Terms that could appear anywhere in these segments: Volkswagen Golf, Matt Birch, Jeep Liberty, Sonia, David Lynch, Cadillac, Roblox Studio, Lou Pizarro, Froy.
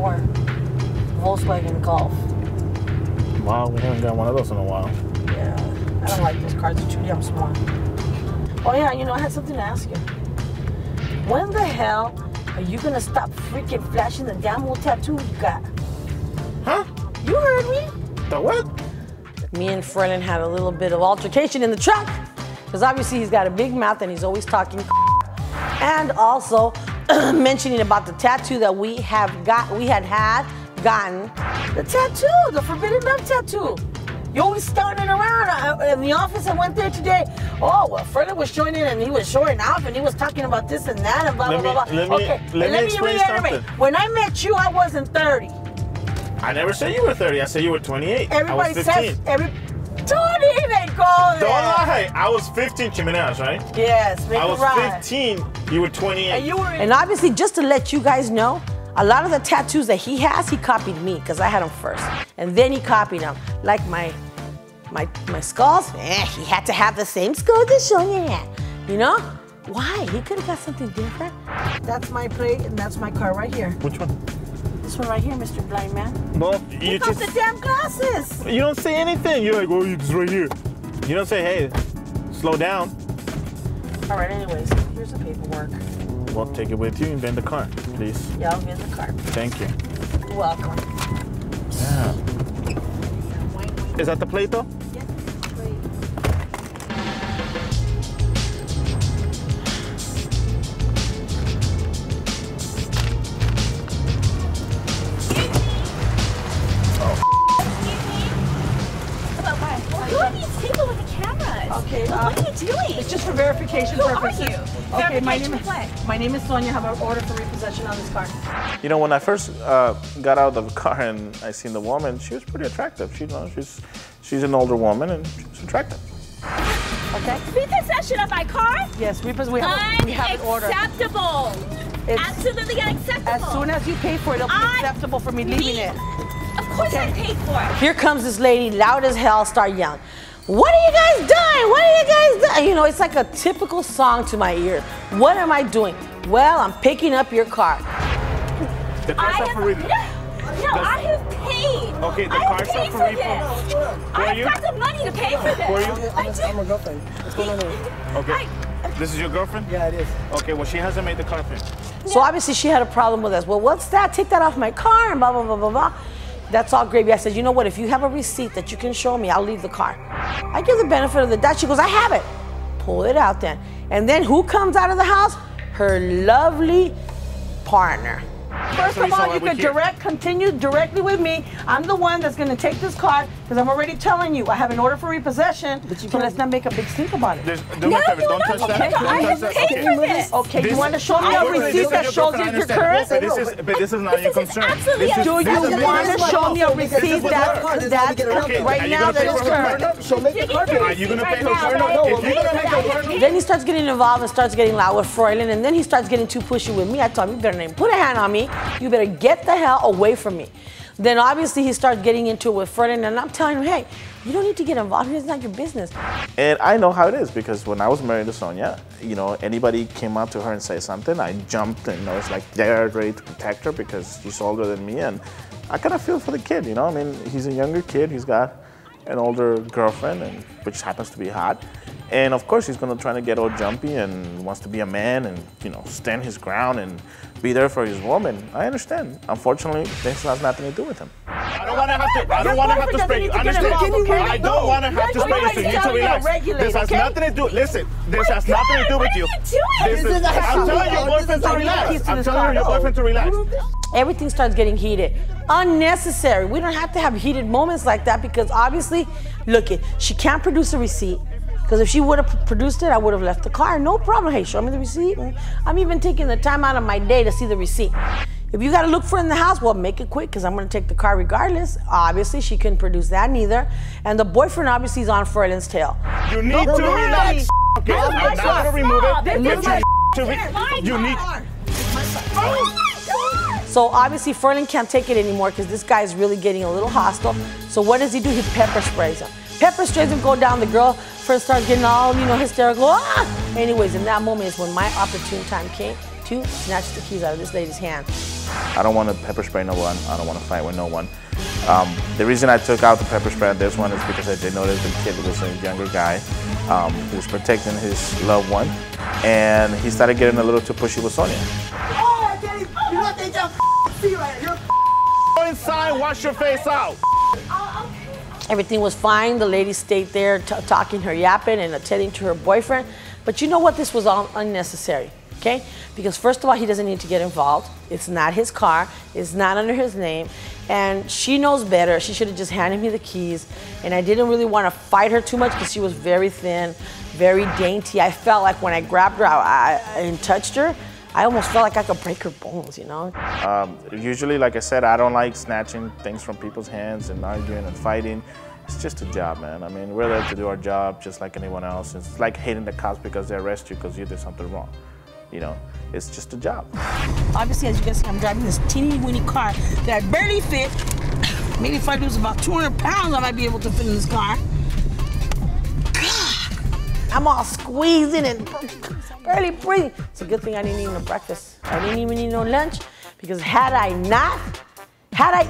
2004 Volkswagen Golf. Wow, we haven't got one of those in a while. Yeah, I don't like those cars. They're too damn small. Oh yeah, you know, I had something to ask you. When the hell are you gonna stop freaking flashing the damn old tattoo you got? Huh? You heard me. The what? Me and Freeland had a little bit of altercation in the truck, because obviously he's got a big mouth and he's always talking, and also mentioning about the tattoo that we had gotten. The tattoo, the forbidden love tattoo. You're always standing around in the office. I went there today. Oh, well, Freddie was showing it and he was showing off and he was talking about this and that and blah, blah, blah, blah. Let me reiterate. When I met you, I wasn't 30. I never said you were 30. I said you were 28. Everybody says... Don't even go there. Don't lie. I was 15, Jimenez, right? Yes, I was right. 15. You were 28. And, obviously, just to let you guys know, a lot of the tattoos that he has, he copied me because I had them first, and then he copied them. Like my skulls. He had to have the same skull that Sonia had. You know why? He could have got something different. That's my plate, and that's my car right here. Which one? This one right here, Mr. Blind Man. Well, you got the damn glasses. You don't say anything. You're like, oh, it's right here. You don't say, hey, slow down. All right, anyways, here's the paperwork. Well, take it with you and bend the car, please. Yeah, I'll bend the car. Thank you. You're welcome. Yeah. Is that the plate, though? Yeah, the plate. Oh. Okay, what are you doing? It's just for verification purposes. Who are you? Okay, my name is Sonia. I have an order for repossession on this car. You know, when I first got out of the car and I seen the woman, she was pretty attractive. She, you know, she's an older woman and she's attractive. Okay. Repossession of my car? Yes, we have an order. Unacceptable. It's absolutely unacceptable. As soon as you pay for it, it'll be acceptable for me leaving it. Of course I paid for it. Here comes this lady, loud as hell, start yelling. What are you guys doing? What are you guys doing? You know, it's like a typical song to my ear. What am I doing? Well, I'm picking up your car. The car's up for repo. No, I have paid. Okay, the car's up for repo. I've got the money to pay for this. Who are you? I'm her girlfriend. What's going on here? Okay. This is your girlfriend? Yeah, it is. Okay, well, she hasn't made the car payment. So obviously she had a problem with us. Well, what's that? Take that off my car and blah, blah, blah, blah, blah. That's all gravy. I said, you know what? If you have a receipt that you can show me, I'll leave the car. I give the benefit of the doubt. She goes, I have it. Pull it out then. And then who comes out of the house? Her lovely partner. First of all, you could continue directly with me. I'm the one that's going to take this car because I'm already telling you I have an order for repossession. But you let's not make a big stink about it. Don't touch that. Okay, you want to show me a receipt that shows you your current? But this is not your concern. Do you want to show me a receipt that right now that is current? So make the car payment. Are you going to pay her current? Then he starts getting involved and starts getting loud with Froyland, and then he starts getting too pushy with me. I told him, you better not even put a hand on me. You better get the hell away from me. Then obviously he starts getting into it with Ferdinand, and I'm telling him, hey, you don't need to get involved. It's not your business. And I know how it is because when I was married to Sonia, you know, anybody came up to her and said something, I jumped and I was like there ready to protect her because she's older than me, and I kind of feel for the kid, you know? I mean, he's a younger kid. He's got an older girlfriend, and, which happens to be hot. And of course, he's gonna try to get all jumpy and wants to be a man and, you know, stand his ground and be there for his woman. I understand. Unfortunately, this has nothing to do with him. I don't want to have to spray you. Understand? I don't want to have to spray you. You need to relax. This has nothing to do. Listen, this has nothing to do with you. I'm telling your boyfriend to relax. Everything starts getting heated. Unnecessary. We don't have to have heated moments like that because obviously, look it. She can't produce a receipt. Because if she would have produced it, I would have left the car. No problem. Hey, show me the receipt. I'm even taking the time out of my day to see the receipt. If you got to look for it in the house, well, make it quick because I'm going to take the car regardless. Obviously, she couldn't produce that neither. And the boyfriend obviously is on Froyland's tail. You need to relax. Okay, I'm not going to remove it. You need. So obviously, Froyland can't take it anymore because this guy is really getting a little hostile. So what does he do? He pepper sprays him. Pepper strays him, go down. The girl first starts getting all, you know, hysterical. Ah! Anyways, in that moment is when my opportune time came to snatch the keys out of this lady's hand. I don't want to pepper spray no one. I don't want to fight with no one. The reason I took out the pepper spray on this one is because I did notice the kid was a younger guy who was protecting his loved one, and he started getting a little too pushy with Sonia. Oh, Daddy, you know what they just see right here? Go inside, wash your face out. Everything was fine. The lady stayed there talking her yapping and attending to her boyfriend. But you know what? This was all unnecessary, okay? Because first of all, he doesn't need to get involved. It's not his car. It's not under his name. And she knows better. She should have just handed me the keys. And I didn't really want to fight her too much because she was very thin, very dainty. I felt like when I grabbed her and touched her, I almost felt like I could break her bones, you know? Usually, like I said, I don't like snatching things from people's hands and arguing and fighting. It's just a job, man. I mean, we're there to do our job just like anyone else. It's like hating the cops because they arrest you because you did something wrong. You know, it's just a job. Obviously, as you can see, I'm driving this teeny-weeny car that I barely fit. Maybe if I lose about 200 pounds, I might be able to fit in this car. I'm all squeezing and barely breathing. It's a good thing I didn't eat no breakfast. I didn't even eat no lunch because had I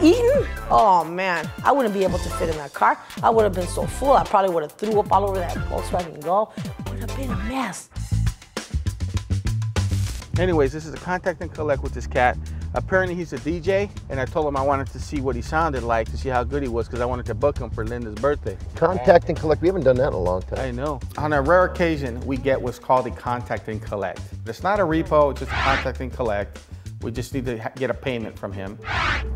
eaten, oh man, I wouldn't be able to fit in that car. I would have been so full, I probably would have threw up all over that Volkswagen Golf. It would have been a mess. Anyways, this is a contact and collect with this cat. Apparently he's a DJ, and I told him I wanted to see what he sounded like, to see how good he was, because I wanted to book him for Linda's birthday. Contact and collect, we haven't done that in a long time. I know. On a rare occasion, we get what's called a contact and collect. It's not a repo, it's just a contact and collect. We just need to get a payment from him.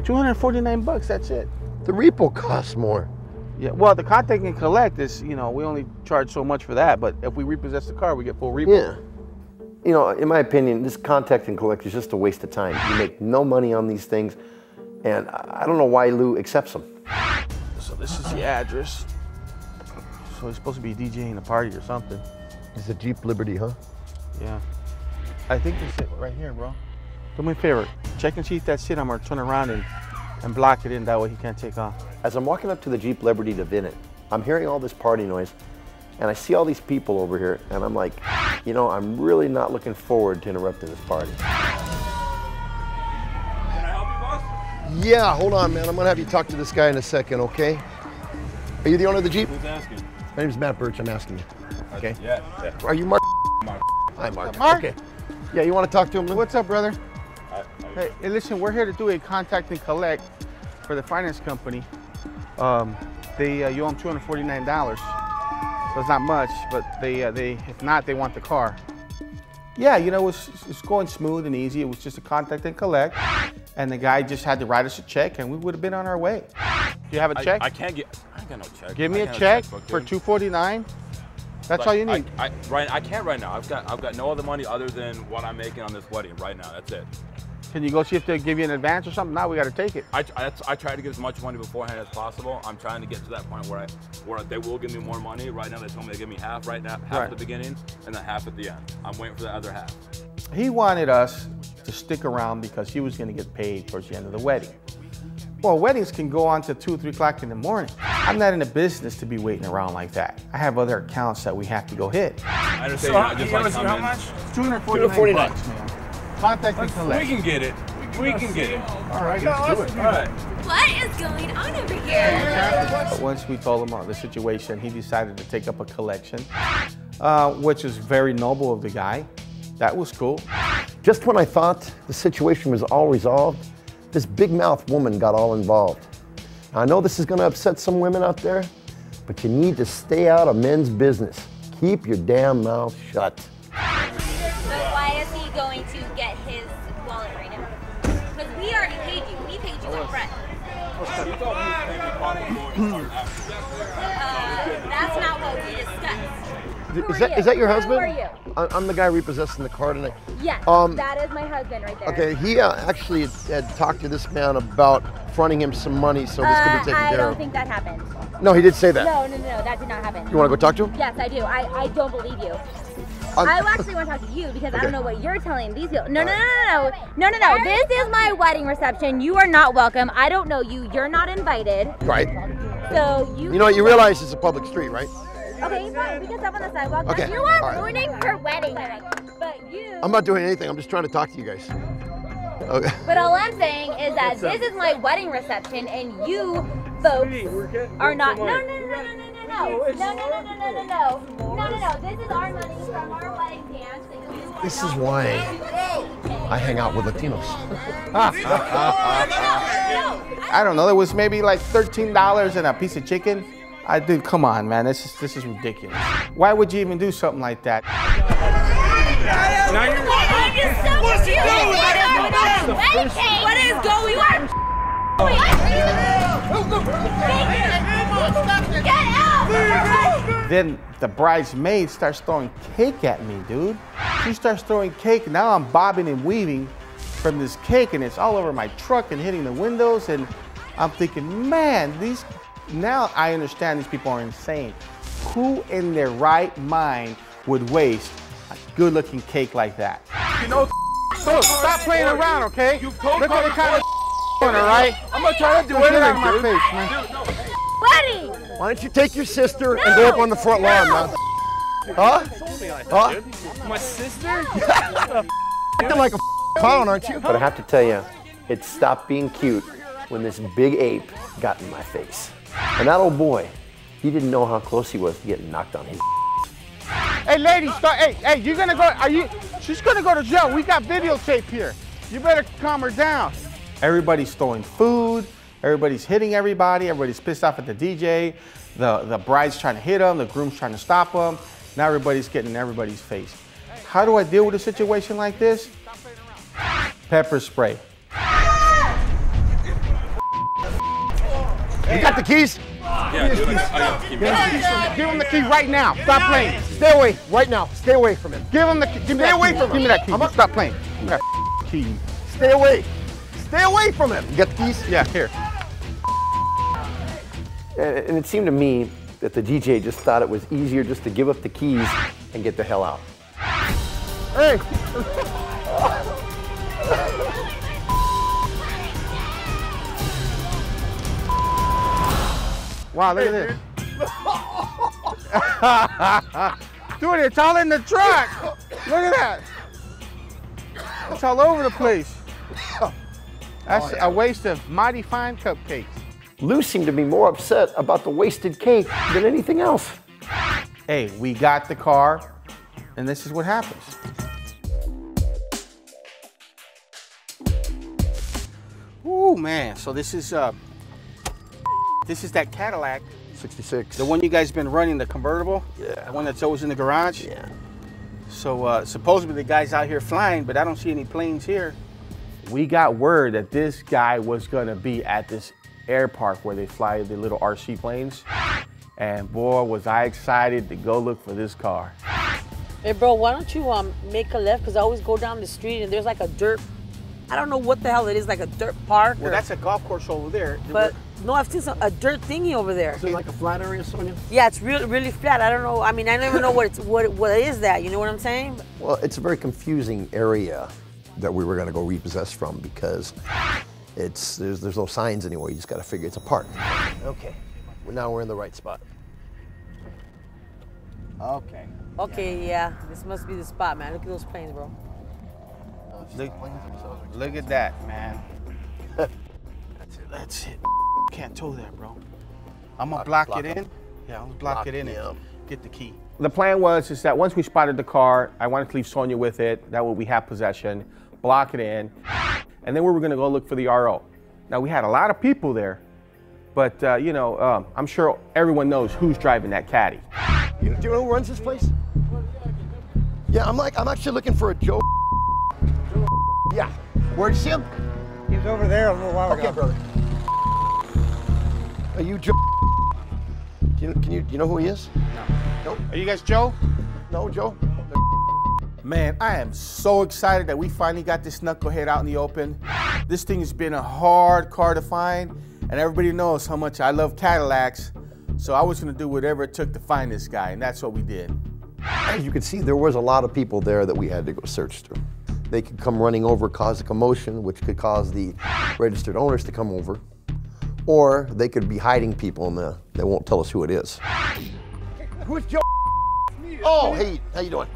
249 bucks, that's it. The repo costs more. Yeah, well, the contact and collect is, you know, we only charge so much for that, but if we repossess the car, we get full repo. Yeah. You know, in my opinion, this contact and collect is just a waste of time. You make no money on these things, and I don't know why Lou accepts them. So this is the address. So he's supposed to be DJing a party or something. It's a Jeep Liberty, huh? Yeah. I think it's right here, bro. Do me a favor. Check and see if that's it. I'm gonna turn around and block it in. That way he can't take off. As I'm walking up to the Jeep Liberty to VIN it, I'm hearing all this party noise, and I see all these people over here, and I'm like, you know, I'm really not looking forward to interrupting this party. Can I help you, boss? Yeah, hold on, man. I'm gonna have you talk to this guy in a second, okay? Are you the owner of the Jeep? Who's asking? My name's Matt Birch. I'm asking you. Okay. Yeah. Are you Mark? Mark. Hi, Mark. Mark. Okay. Yeah, you want to talk to him? What's up, brother? Hey, listen. We're here to do a contact and collect for the finance company. You owe them $249. So it's not much, but if not, they want the car. Yeah, you know, it's going smooth and easy. It was just a contact and collect, and the guy just had to write us a check, and we would have been on our way. Do you have a check? I ain't got no check. Give me a check for $249. That's all you need. I can't right now. I've got no other money other than what I'm making on this wedding right now. That's it. Can you go see if they give you an advance or something? Now we got to take it. I try to get as much money beforehand as possible. I'm trying to get to that point where they will give me more money. Right now they told me they give me half right now, half at the beginning, and then half at the end. I'm waiting for the other half. He wanted us to stick around because he was going to get paid towards the end of the wedding. Well, weddings can go on to 2 or 3 o'clock in the morning. I'm not in the business to be waiting around like that. I have other accounts that we have to go hit. I understand. So how much? $249, man. Contact and collect. We can get it. We can get it. All right, let's do it. All right. What is going on over here? But once we told him about the situation, he decided to take up a collection, which is very noble of the guy. That was cool. Just when I thought the situation was all resolved, this big mouth woman got all involved. Now, I know this is going to upset some women out there, but you need to stay out of men's business. Keep your damn mouth shut. Going to get his wallet right now. Because we already paid you. We paid you up front. That's not what we discussed. Is that your husband? Who are you? I'm the guy repossessing the car tonight. Yes, that is my husband right there. Okay, he actually had talked to this man about fronting him some money so this could be taken care of. I don't think that happened. No, he did say that. No, that did not happen. You want to go talk to him? Yes, I do. I don't believe you. I actually want to talk to you because I don't know what you're telling these people. No. This is my wedding reception. You are not welcome. I don't know you. You're not invited. Right. So you know, you realize it's a public street, right? Okay, fine. We can stop on the sidewalk. Okay. You are ruining her wedding. But you... I'm not doing anything. I'm just trying to talk to you guys. Okay. But all I'm saying is that this is my wedding reception, and you folks are not. No. This is our money from our wedding dance. This is why I hang out with Latinos. I don't know. There was maybe like $13 and a piece of chicken. I did. Come on, man. This is ridiculous. Why would you even do something like that? Now you're what is going on? Get out! Then the bridesmaid starts throwing cake at me, dude. She starts throwing cake. Now I'm bobbing and weaving from this cake, and it's all over my truck and hitting the windows. And I'm thinking, man, these. Now I understand these people are insane. Who in their right mind would waste a good-looking cake like that? You know. So stop playing around, okay? Look at the kind of corner, right? I'm gonna try to do it out of my face, man. Buddy! Why don't you take your sister and go up on the front lawn, man? Huh? Huh? My sister? Acting like a clown, aren't you? But I have to tell you, it stopped being cute when this big ape got in my face. And that old boy, he didn't know how close he was to getting knocked on his. Hey, lady, stop. Hey, you're gonna go, are you? She's gonna go to jail. We got videotape here. You better calm her down. Everybody's stealing food. Everybody's hitting everybody. Everybody's pissed off at the DJ. The bride's trying to hit him. The groom's trying to stop him. Now everybody's getting in everybody's face. How do I deal with a situation like this? Pepper spray. You got the keys? Yeah, dude, I got the keys. Give him the key right now. Stop playing. Stay away right now. Stay away from him. Give him the key. Give me that key. I'm gonna stop playing. Give me that key. Stay away. Stay away from him. You got the keys? Yeah, here. And it seemed to me that the DJ just thought it was easier just to give up the keys and get the hell out. Hey. Wow, look at this. Dude, it's all in the truck. Look at that. It's all over the place. That's a waste of mighty fine cupcakes. Lou seemed to be more upset about the wasted cake than anything else. Hey, we got the car, and this is what happens. Ooh, man, so this is that Cadillac. 66. The one you guys been running, the convertible? Yeah. The one that's always in the garage? Yeah. So supposedly the guy's out here flying, but I don't see any planes here. We got word that this guy was gonna be at this air park where they fly the little RC planes. And boy, was I excited to go look for this car. Hey bro, why don't you make a left? Cause I always go down the street and there's like a dirt, I don't know what the hell it is, like a dirt park. Well, that's a golf course over there. But no, I've seen a dirt thingy over there. Is it like a flat area, Sonia? Yeah, it's really, really flat. I don't know. I mean, I don't even know what is that. You know what I'm saying? Well, it's a very confusing area that we were going to go repossess from because it's there's no signs anywhere. You just got to figure it's a park. Okay. Well, now we're in the right spot. Okay. Okay, yeah. This must be the spot, man. Look at those planes, bro. Look at that, man. That's it. Can't tow that, bro. I'm gonna block it in. Yeah, I'm gonna block it in and get the key. The plan was is that once we spotted the car, I wanted to leave Sonia with it. That way we have possession, block it in, and then we were gonna go look for the RO. Now we had a lot of people there, but you know, I'm sure everyone knows who's driving that Caddy. Do you know who runs this place? Yeah, I'm actually looking for a Joe. Yeah. Where'd you see him? He was over there a little while ago. Okay, brother. Are you Joe? Do you know who he is? No. Nope. Are you guys Joe? No, Joe. Man, I am so excited that we finally got this knucklehead out in the open. This thing has been a hard car to find, and everybody knows how much I love Cadillacs, so I was gonna do whatever it took to find this guy, and that's what we did. As you can see, there was a lot of people there that we had to go search through. They could come running over, cause a commotion, which could cause the registered owners to come over, or they could be hiding people and they won't tell us who it is. Who's Joe? Oh, hey, how you doing?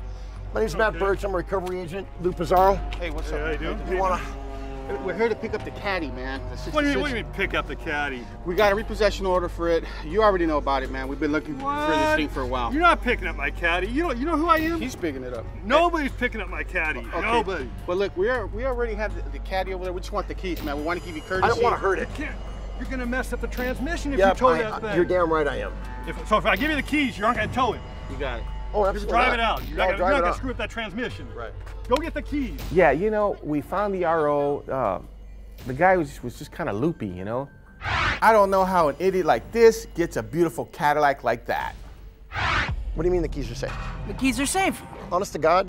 My name's Matt Birch. I'm a recovery agent. Lou Pizarro. Hey, what's up? How you doing? You wanna We're here to pick up the Caddy, man. What do you mean pick up the Caddy? We got a repossession order for it. You already know about it, man. We've been looking for this thing for a while. You're not picking up my Caddy. You know who I am? He's picking it up. Nobody's picking up my Caddy. Okay. Nobody. But look, we already have the Caddy over there. We just want the keys, man. We want to give you courtesy. I don't want to hurt it. You're gonna mess up the transmission if you tow that thing. You're damn right I am. So if I give you the keys, you're not gonna tow it. You got it. Oh, absolutely. Drive it out. You're not gonna screw up that transmission. Right. Go get the keys. Yeah, you know, we found the RO. The guy was just kind of loopy, you know? I don't know how an idiot like this gets a beautiful Cadillac like that. What do you mean the keys are safe? The keys are safe. Honest to God,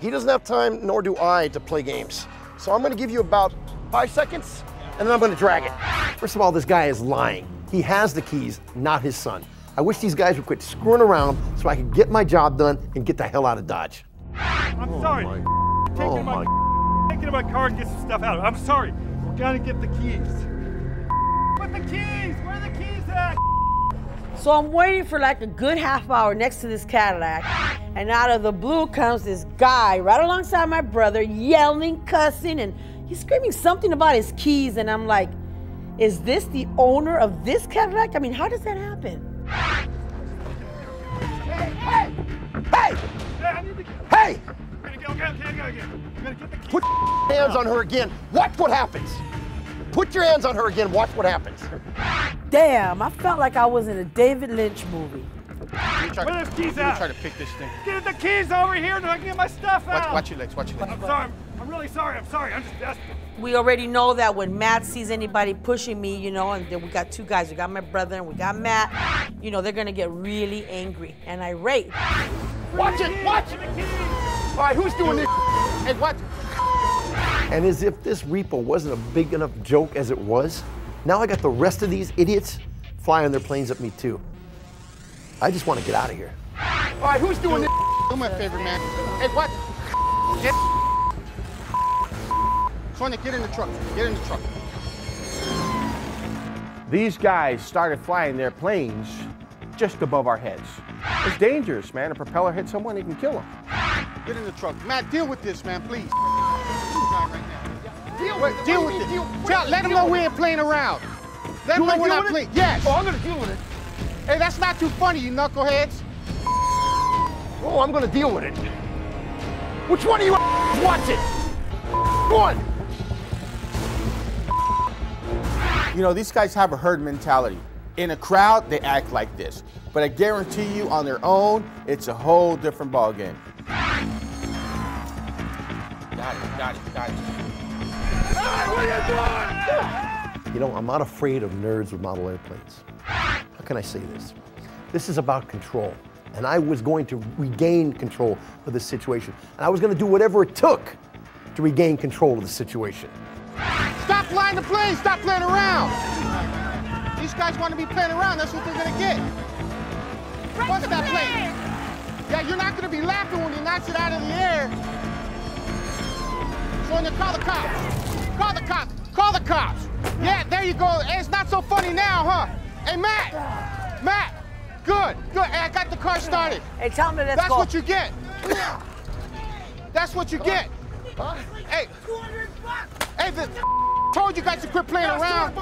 he doesn't have time, nor do I, to play games. So I'm gonna give you about 5 seconds, and then I'm gonna drag it. First of all, this guy is lying. He has the keys, not his son. I wish these guys would quit screwing around so I could get my job done and get the hell out of Dodge. I'm sorry. Taking my car and get some stuff out. I'm sorry. We're gonna get the keys. With the keys! Where are the keys at? So I'm waiting for like a good half hour next to this Cadillac, and out of the blue comes this guy right alongside my brother, yelling, cussing, and he's screaming something about his keys, and I'm like, is this the owner of this Cadillac? I mean, how does that happen? Hey! Hey! Hey! Put your hands on her again. Watch what happens. Put your hands on her again. Watch what happens. Damn, I felt like I was in a David Lynch movie. Let me try to pick this thing. Get the keys over here and I can get my stuff out. Watch your legs. Watch your legs. I'm sorry. I'm really sorry. I'm sorry. I'm just desperate. We already know that when Matt sees anybody pushing me, you know, and then we got two guys, we got my brother and we got Matt, you know, they're gonna get really angry and irate. Watch it, watch it! All right, who's doing this? Hey, what? And as if this repo wasn't a big enough joke as it was, now I got the rest of these idiots flying their planes at me too. I just want to get out of here. All right, who's doing this? Do my favorite, man. Hey, what? Get Sonia, get in the truck. Get in the truck. These guys started flying their planes just above our heads. It's dangerous, man. A propeller hits someone, it can kill them. Get in the truck. Matt, deal with this, man, please. Deal with it. Let them know we ain't playing around. Let them know we're not playing. Yes. Oh, I'm going to deal with it. Hey, that's not too funny, you knuckleheads. Oh, I'm going to deal with it. Which one of you wants it? One. You know, these guys have a herd mentality. In a crowd, they act like this. But I guarantee you, on their own, it's a whole different ballgame. Got it. Hey, what are you doing? You know, I'm not afraid of nerds with model airplanes. How can I say this? This is about control. And I was going to regain control of this situation. And I was going to do whatever it took to regain control of the situation. Stop flying the plane, stop playing around. These guys want to be playing around, that's what they're gonna get. What's that plane? Yeah, you're not gonna be laughing when you knocks it out of the air. Sonia, call the cops. Call the cops, call the cops. Yeah, there you go, hey, it's not so funny now, huh? Hey, Matt, Matt, good, hey, I got the car started. Hey, tell me let's go. That's what you get. That's what you get. Huh? Hey, $200 bucks. Hey, told you guys to quit playing around.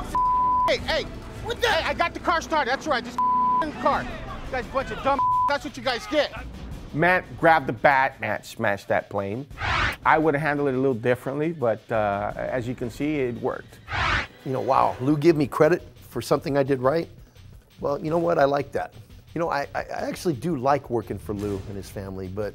Hey, what the? Hey, I got the car started. That's right, just in the car. You guys bunch of dumb. That's what you guys get. Matt grabbed the bat. Matt smashed that plane. I would have handled it a little differently, but as you can see, it worked. You know, wow, Lou gave me credit for something I did right. Well, you know what? I like that. You know, I actually do like working for Lou and his family, but.